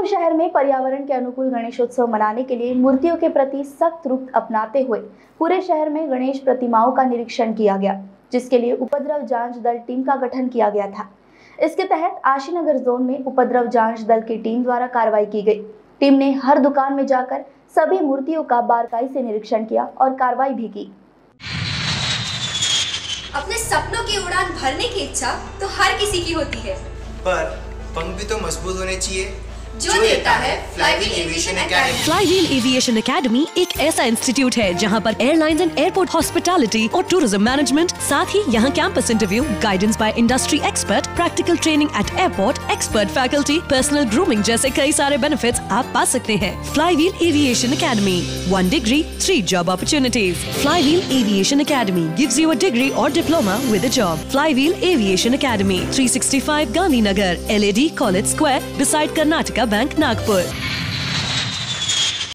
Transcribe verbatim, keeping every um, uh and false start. नागपुर शहर में पर्यावरण के अनुकूल गणेशोत्सव मनाने के लिए मूर्तियों के प्रति सख्त रुख अपनाते हुए पूरे शहर में गणेश प्रतिमाओं का निरीक्षण किया गया, जिसके लिए उपद्रव जांच दल टीम का गठन किया गया था। इसके तहत आशीनगर जोन में उपद्रव जांच दल की टीम द्वारा कार्रवाई की गई। टीम ने हर दुकान में जाकर सभी मूर्तियों का बारीकी से निरीक्षण किया और कार्रवाई भी की। अपने सपनों की उड़ान भरने की इच्छा तो हर किसी की होती है, पर पंख भी तो मजबूत होने चाहिए जो देता है fly wheel aviation academy. Fly wheel aviation academy एक ऐसा इंस्टीट्यूट है जहां पर एयरलाइंस एंड एयरपोर्ट हॉस्पिटैलिटी और टूरिज्म मैनेजमेंट, साथ ही यहां campus interview, guidance by industry expert, practical training at airport, expert faculty, personal grooming जैसे कई सारे बेनिफिट्स आप पा सकते हैं। Fly wheel aviation academy, one degree three job opportunities. Fly wheel aviation academy gives you a degree और diploma with a job. Fly wheel aviation academy, three sixty five Gandhi Nagar, L A D college square, beside Karnataka bank, Nagpur.